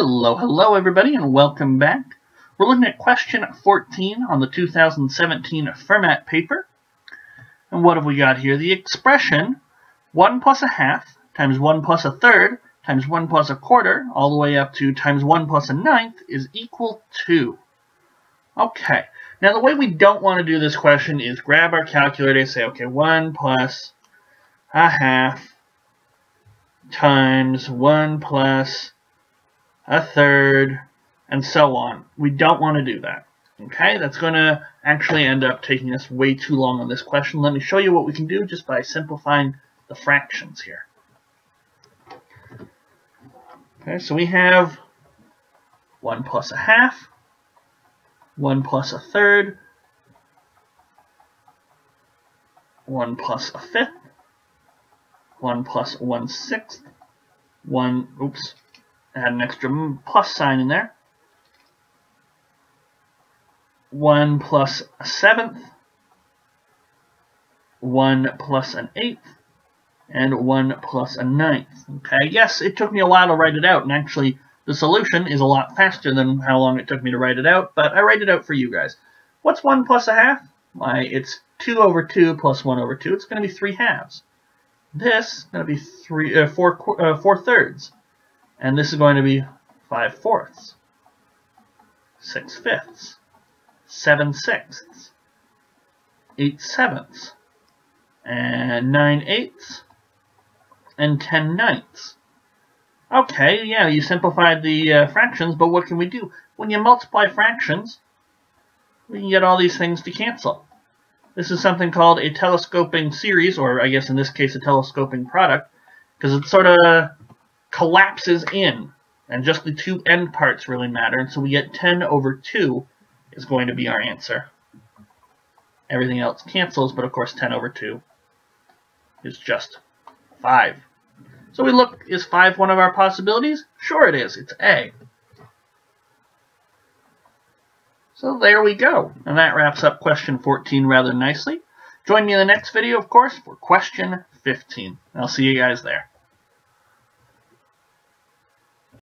Hello everybody, and welcome back. We're looking at question 14 on the 2017 Fermat paper. And what have we got here? The expression 1 plus a half times 1 plus a third times 1 plus a quarter all the way up to times 1 plus a ninth is equal to. Okay, now the way we don't want to do this question is grab our calculator and say, okay, 1 plus a half times 1 plus a third, and so on. We don't want to do that. Okay, that's going to actually end up taking us way too long on this question. Let me show you what we can do just by simplifying the fractions here. Okay, so we have 1 plus a half, 1 plus a third, 1 plus a fifth, 1 plus 1 sixth, 1, oops, I had an extra plus sign in there, 1 plus a seventh, 1 plus an eighth, and 1 plus a ninth. Okay, yes, it took me a while to write it out, and actually the solution is a lot faster than how long it took me to write it out, but I write it out for you guys. What's 1 plus a half? Why, it's 2 over 2 plus 1 over 2. It's going to be 3 halves. This is going to be 4 thirds, and this is going to be 5 fourths, 6 fifths, 7 sixths, 8 sevenths, and 9 eighths, and 10 ninths. Okay, yeah, you simplified the fractions, but what can we do? When you multiply fractions, we can get all these things to cancel. This is something called a telescoping series, or I guess in this case a telescoping product, because it sort of collapses in, and just the two end parts really matter, and so we get 10 over 2 is going to be our answer. Everything else cancels, but of course 10 over 2 is just 5. So we look, is 5 one of our possibilities? Sure it is, it's A. So there we go, and that wraps up question 14 rather nicely. Join me in the next video, of course, for question 15. I'll see you guys there.